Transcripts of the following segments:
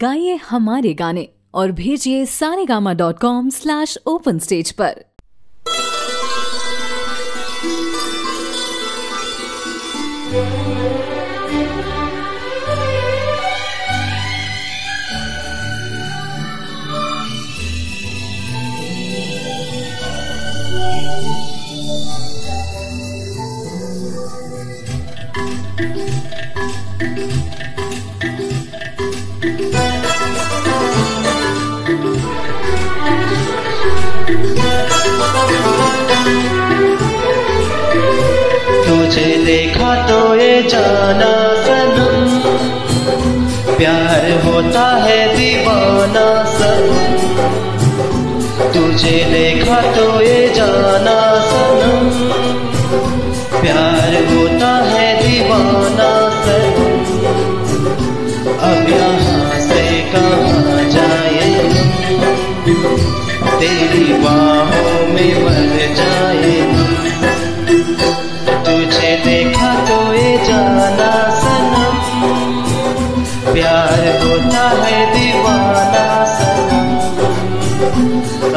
गाइए हमारे गाने और भेजिए saregama.com/openstage पर। तुझे देखा तो ये जाना सनम, प्यार होता है दीवाना सनम। तुझे देखा तो ये जाना सनम, प्यार होता है दीवाना सनम। अब यहाँ से कहाँ जाए, तेरी बाहों में मर जाए। तुझे देखा तो ये जाना सनम, प्यार होता है दीवाना सनम।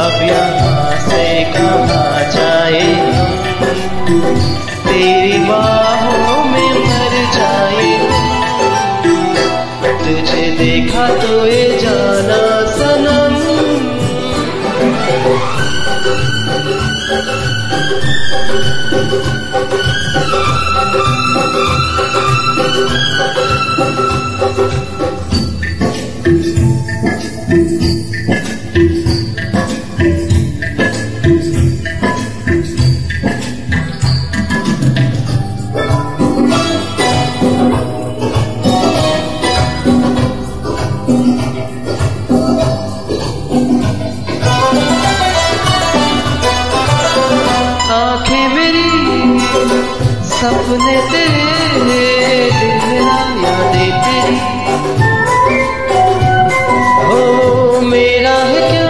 अब यहाँ से कहाँ जाए, तेरी बाहों में मर जाए। तुझे देखा तो ये जाना सनम। आंखें मेरी सपने तेरे, दिल मेरा यादें तेरी। ओ मेरा है क्या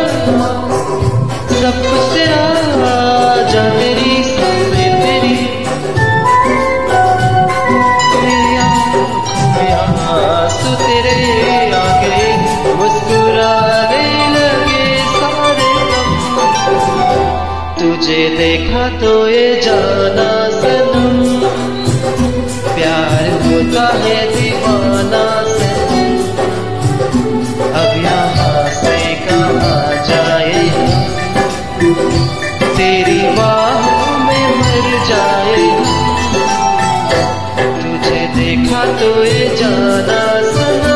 सबसे आजा तेरी, सांसें तेरी। तेरी आँखों में आंसू तेरे आगे मुस्कुराने लगे सारे गम। तुझे देखा तो ये जाना सनम, प्यार होता है दीवाना सनम। अब यहाँ से कहाँ जाए, तेरी बाहों में मर जाए। तुझे देखा तो ये जाना सनम।